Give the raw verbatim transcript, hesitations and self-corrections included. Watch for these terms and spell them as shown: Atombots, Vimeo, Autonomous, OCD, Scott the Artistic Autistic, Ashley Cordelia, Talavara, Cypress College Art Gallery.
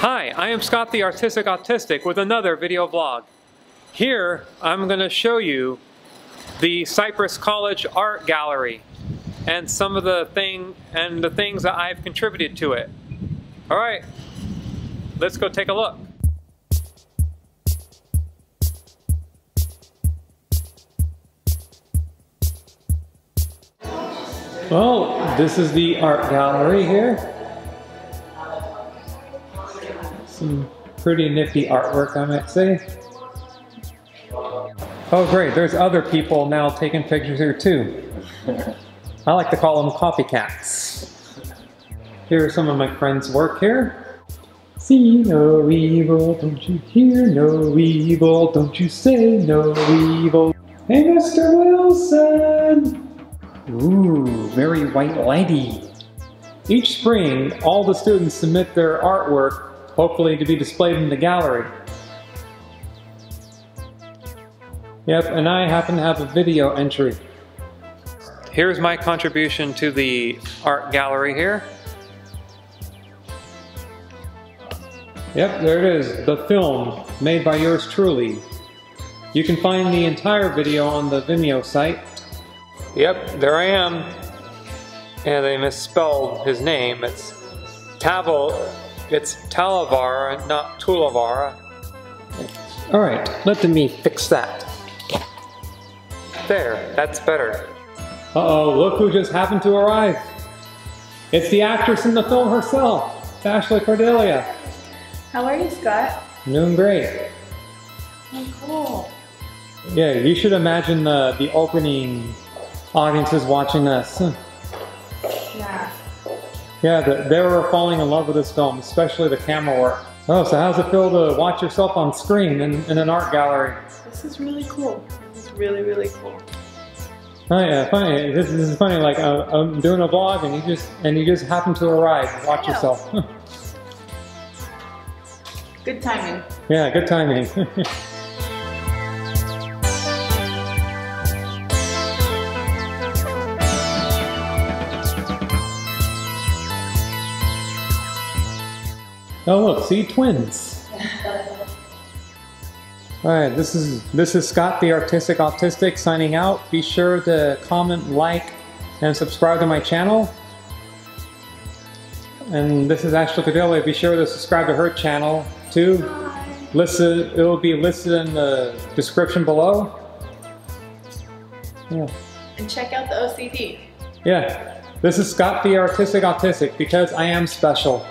Hi, I am Scott the Artistic Autistic with another video vlog. Here I'm going to show you the Cypress College Art Gallery and some of the thing and the things that I've contributed to it. Alright, let's go take a look. Well, this is the art gallery here. Some pretty nifty artwork, I might say. Oh great, there's other people now taking pictures here too. I like to call them copycats. Here are some of my friends' work here. See no evil, don't you hear no evil, don't you say no evil. Hey Mister Wilson! Ooh, very white lady. Each spring, all the students submit their artwork, hopefully to be displayed in the gallery. Yep, and I happen to have a video entry. Here's my contribution to the art gallery here. Yep, there it is, the film made by yours truly. You can find the entire video on the Vimeo site. Yep, there I am. And they misspelled his name. It's Tavel. It's Talavara, not Tulavara. Alright, let me fix that. There, that's better. Uh-oh, look who just happened to arrive. It's the actress in the film herself. It's Ashley Cordelia. How are you, Scott? Doing great. Oh, cool. Yeah, you should imagine the, the opening audiences watching us. Yeah. Yeah, the, they were falling in love with this film, especially the camera work. Oh, so how's it feel to watch yourself on screen in, in an art gallery? This is really cool. This is really, really cool. Oh yeah, funny. This, this is funny. Like uh, I'm doing a vlog, and you just and you just happen to arrive. And watch yourself. Good timing. Yeah, good timing. Oh look, see, twins. All right, this is this is Scott the Artistic Autistic signing out. Be sure to comment, like, and subscribe to my channel. And this is Ashley Cordelia. Be sure to subscribe to her channel too. Listed, it will be listed in the description below. Yeah. And check out the O C D. Yeah, this is Scott the Artistic Autistic because I am special.